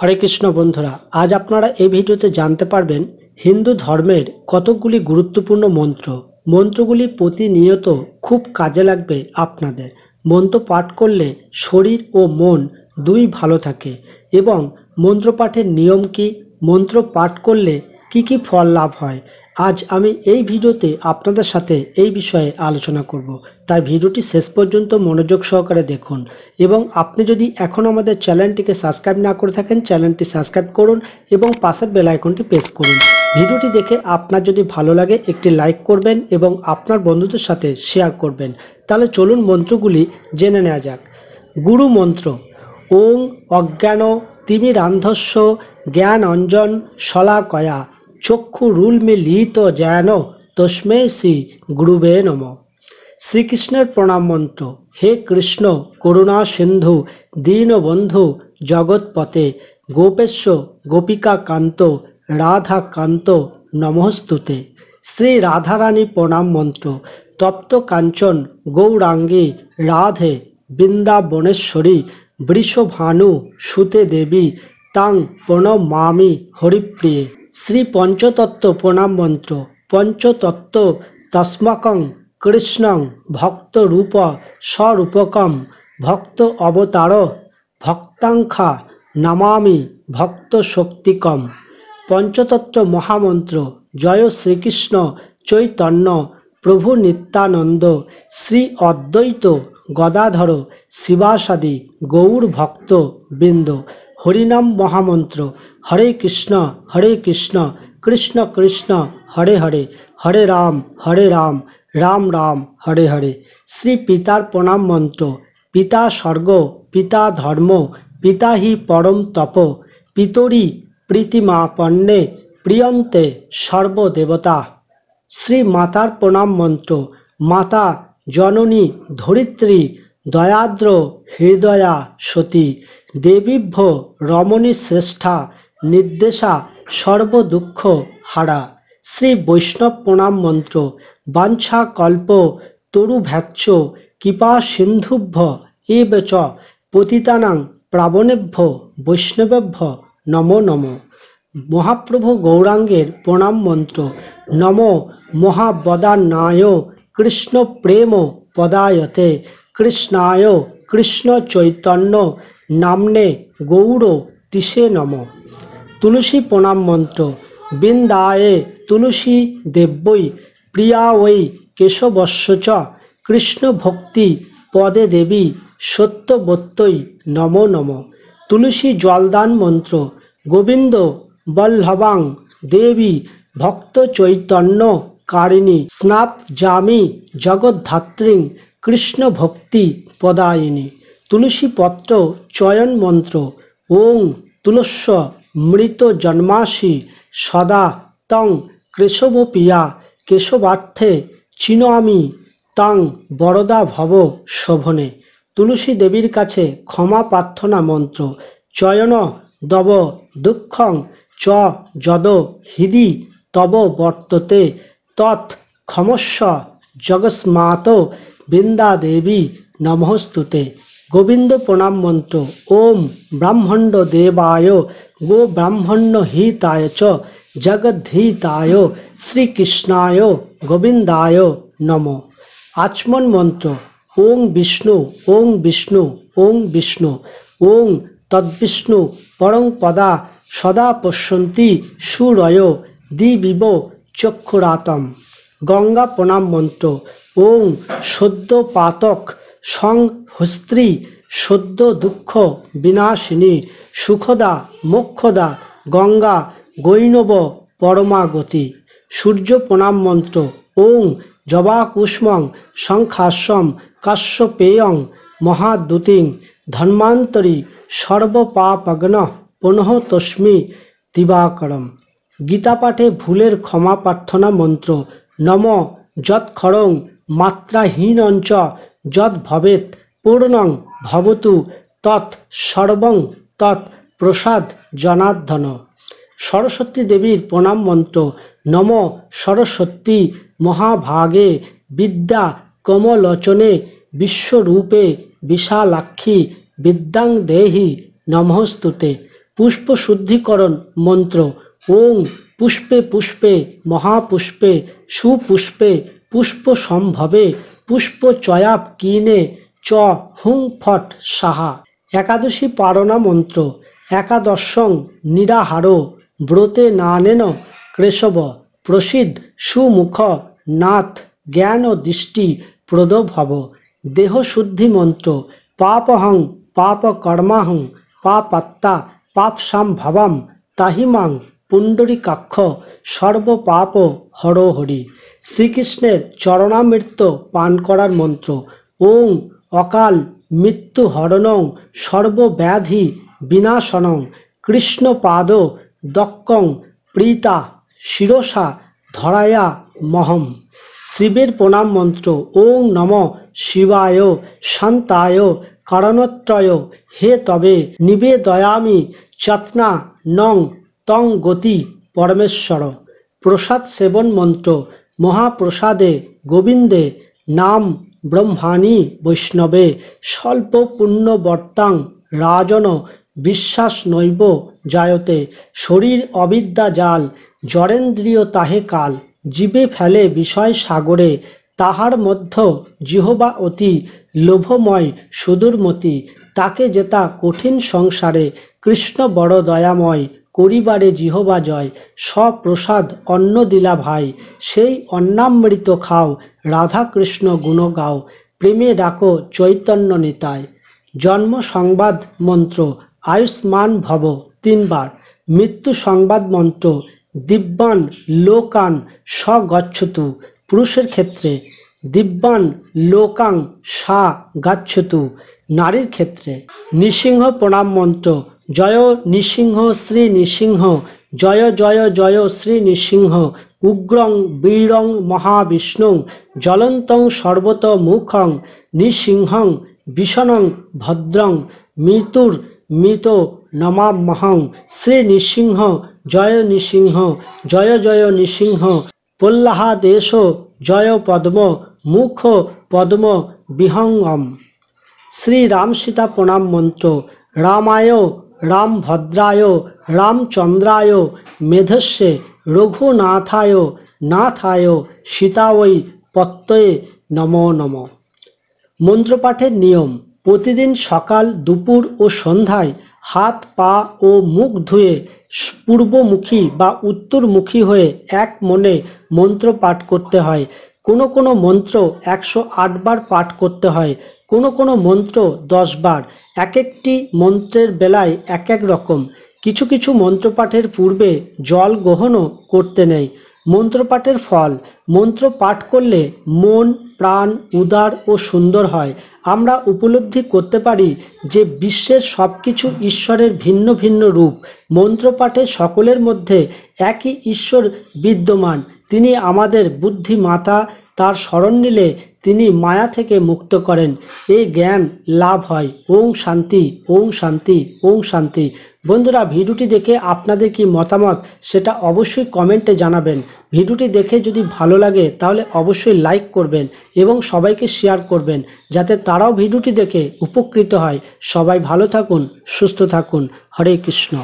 हरे कृष्ण बंधुरा आज आपनारा ए भिडियोते जानते पारबेन हिंदू धर्मेर कतकगुली गुरुत्वपूर्ण मंत्र मंत्रगुली प्रतिनियत खूब काजे लागबे आपनादेर। मंत्र पाठ करले शरीर ओ मन दुई भालो थाके एबं मंत्र पाठेर नियम की मंत्र पाठ करले की फल लाभ हय आज आमी ए भिडियोते आपनादेर साथे ए विषये आलोचना करब। ताई भिडियोटी शेष पर्यन्त मनोयोग सहकारे देखुन एबं आपनि यदि एखोनो आमादेर चैनलटिके सबसक्राइब ना करे थाकेन चैनलटी सबसक्राइब करुन एबं पाशेर बेल आइकनटी प्रेस करुन। भिडियोटी देखे आपनार यदि भालो लागे एकटी लाइक करबेन एबं आपनार बंधुदेर साथे शेयर करबेन। ताहले चलुन मंत्रगुली जेने नेওয়া যাক। गुरु मंत्र ओं अज्ञान तिमिरान्धस्य ज्ञानञ्जन शलाकया चक्षु रूल मिलित जान तस्मै श्री गुरुवे नमः। श्रीकृष्णेर प्रणाम मंत्र हे कृष्ण करुणा सिंधु दीनबंधु जगतपते गोपेश गोपिका कांतो राधा कांतो नमोस्तुते। श्री राधारानी प्रणाम मंत्र तप्त कांचन गौरांगी राधे बृंदावनेश्वरी वृषभानु सुते देवी तां प्रणमामि हरिप्रिये। श्री पंचतत्व प्रणाम मंत्र पंचतत्व तस्माकं कृष्णं भक्त रूप स्वरूपकं भक्त अवतार भक्तांखा नमामि भक्त शक्तिकं। पंचतत्व महामंत्र जय श्रीकृष्ण चैतन्य प्रभु नित्यानंद श्री अद्वैत गदाधर शिवासादि गौर भक्त बृंद। हरिनाम महामंत्र हरे कृष्ण कृष्ण कृष्ण हरे हरे हरे राम राम राम हरे हरे। श्री पितार प्रणाम मंत्र पिता स्वर्ग पिता धर्म पिता ही परम तप पितरी प्रीतिमा पन्ने प्रियंते सर्वदेवता। श्री मातार प्रणाम मंत्र माता जननी धरित्री दयाद्र हृदया सती देवीभ्य रमणी श्रेष्ठा निर्देशा सर्व दुःख हारा। श्री वैष्णव प्रणाम मंत्र वांछा कल्प तरुभ्यश्च कृपा सिन्धुभ्य एव च पतितानां पावनेभ्यो वैष्णवेभ्यो नमो नमः। महाप्रभु गौरांगेर प्रणाम मंत्र नमो महावदान्नाय कृष्ण प्रेम पदायते कृष्णाय कृष्ण चैतन्य नामने गौर तिसे नमः। तुलसी प्रणाम मंत्र बिंदाए तुलसी देव्यै प्रिया वै केशवस्य च कृष्ण भक्ति पदे देवी सत्यवत्यै नमो नमः। तुलसी जलदान मंत्र गोविंद बल्लभां देवी भक्त चैतन्य कारिणी स्नापयामि जगद्धात्रीं कृष्ण भक्ति पदायिनी। तुलसी पत्र चयन मंत्र ओं तुलस्य मृत जन्मासि सदा तं केशवप्रिया केशवार्थे चिनोमि तं बरदा भव शोभने। तुलसी देवीर काछे क्षमा प्रार्थना मंत्र चयन दव दुःखं च यद हृदि तव वर्तते तत् क्षमस्व जगस्मातो बिंदा देवी नमोस्तुते। गोविंद प्रणाम मंत्र ओम ब्राह्मण्य देवाय गो ब्राह्मण्य हिताय च जगद्धिताय श्रीकृष्णाय गोविंदाय नमो। आचमन मंत्र ओं विष्णु ओं विष्णु ओं विष्णु ओं तद्विष्णु परं पदा सदा पश्यन्ति सुरयो दिविव चक्षुरातम्। गंगा प्रणाम मंत्र ओं शुद्धपातक संहस्त्री शुद्ध दुख विनाशिनी सुखदा मोक्षदा गंगा गैनव परमागति। सूर्य प्रणाम मंत्र ओं जवाकुष्मं शंखास्यं काश्यपेयं महादुतिं धन्वन्तरि सर्वपापघ्नं पुनः तस्मै दिवाकरम्। गीता पाठे भूलेर क्षमा प्रार्थना मंत्र नमो यत्क्षरं मात्राहीनं च यद् भवेत् पूर्णं भवतु तत् सर्वं तत् प्रसाद जनार्दन। सरस्वती देवीर प्रणाम मंत्र नमो सरस्वती महाभागे विद्या कमलोचने विश्वरूपे विशालाक्षी विद्यां देहि नमोस्तुते। पुष्प शुद्धिकरण मंत्र ओं पुष्पे पुष्पे महापुष्पे सुपुष्पे पुष्प सम्भवे पुष्प चयाप कीने च हुं फट साहा। एकादशी पारणा मंत्र एकादशं निराहारो व्रते नानेन केशव प्रसिद्ध सुमुख नाथ ज्ञान दृष्टि प्रद भव। देह शुद्धि मंत्र पापहं पापकर्माहं पापात्ता पापसंभवं ताहिमां पुंडरीकाक्ष सर्वपाप हरो हरि। श्रीकृष्णेर चरणामृत पान करार मंत्र ओं अकाल मृत्यु हरणं सर्वव्याधि विनाशनं कृष्णपाद दक्कं प्रीता शिरोसा धराया महम। शिवेर प्रणाम मंत्र ओं नमः शिवाय शांताय कारणत्रय हे तवे निवेदयामि चतना नंग तंग गति परमेश्वर। प्रसाद सेवन मंत्र महाप्रसादे गोविंदे नाम ब्रह्माणी वैष्णवे स्वल्प पुण्य वर्तां राजन विश्वास नैव जायते। शरीर अविद्या जाल जरेंद्रिय ताहे काल जीवे फेले विषय सागरे ताहार मध्य जिहबा अति लोभमय सुदूरमती। ताके जेता कठिन संसारे कृष्ण बड़ दयामय करिबारे जिहबा जय। सप्रसाद अन्न दिला भाई सेई अन्नामृत खाओ राधा कृष्ण गुण गाओ प्रेमे डाको चैतन्य निताय। जन्म संवाद मंत्र आयुष्मान भव 3 बार। मृत्यु संवाद मंत्र दिव्यान लोकान स गच्छतु। पुरुषेर क्षेत्रे दिव्यान लोकां सा गच्छतु। नारीर क्षेत्रे नृसिंह प्रणाम मंत्र जय नृसिंह श्री नृसिंह जय जय जय श्री नृसिंह उग्रं वीरं महाविष्णुं ज्वलन्तं सर्वतोमुखं नृसिंहं विष्णुं भद्रं मृतो नमाम्यहं। श्री नृसिंह जय नृसिंह जय जय नृसिंह प्रह्लादेश जय पद्म मुख पद्म विहंगम। श्री राम सीता प्रणाम मंत्र रामाय रामभद्राय रामचंद्राय मेधस्ये रघुनाथाय नाथाय सीतायै पत्तये नमो नमः। मंत्रपाठेर नियम प्रतिदिन सकाल दुपुर और सन्ध्याय हाथ पा और मुख धुए पूर्वमुखी बा उत्तरमुखी हुए एक मने मंत्र पाठ करते हैं। कोनो कोनो मंत्र 108 बार पाठ करते हैं, कोनो कोनो मंत्र 10 बार। एक एकटी मंत्रेर बेलाय एक एक रकम। किछु किछु मंत्रपाठेर पूर्वे जल ग्रहणो करते नहीं। मंत्रपाठेर फल मंत्र पाठ करले मन प्राण उदार और सुंदर है। आम्रा उपलब्धि करते पारी जे विश्वेर सबकिछु ईश्वरेर भिन्न भिन्न रूप। मंत्रपाठे सकलेर मध्य एक ही ईश्वर विद्यमान। तिनी आमादेर बुद्धिमाता तार शरण निले तिनी माया थेके मुक्त करें। ये ज्ञान लाभ है। ओम शांति ओम शांति ओम शांति। बंधुरा भिडियोटी देखे आपनादेर कि मतामत सेटा अवश्य कमेंटे जानाबेन। भिडियोटी देखे यदि भालो लागे ताहले अवश्य लाइक करबेन एवं सबाइके शेयर करबेन जाते ताराओ भिडियोटी देखे उपकृत हय। सबाई भालो थाकुन सुस्थ थाकुन। हरे कृष्ण।